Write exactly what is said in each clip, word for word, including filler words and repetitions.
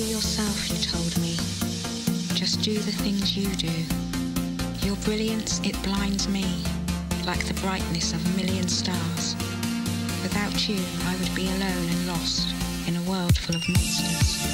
Be yourself, you told me. Just do the things you do. Your brilliance, it blinds me, like the brightness of a million stars. Without you, I would be alone and lost in a world full of monsters.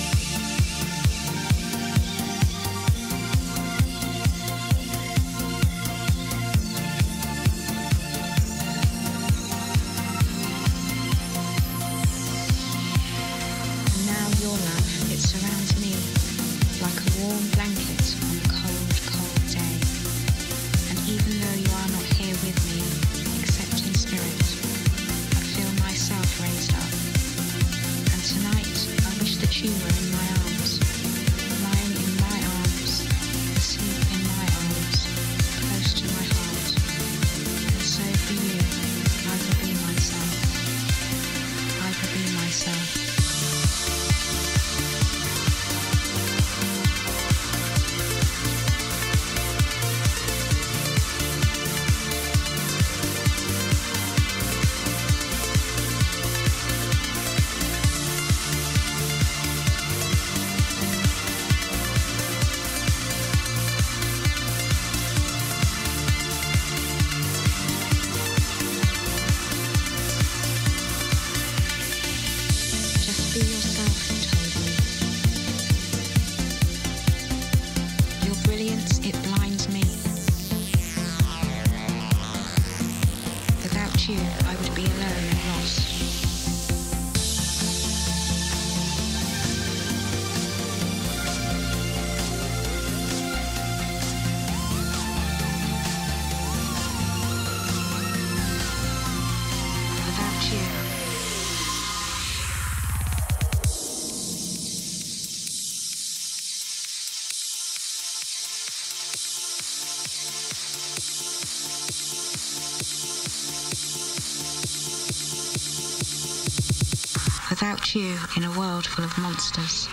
Without you in a world full of monsters.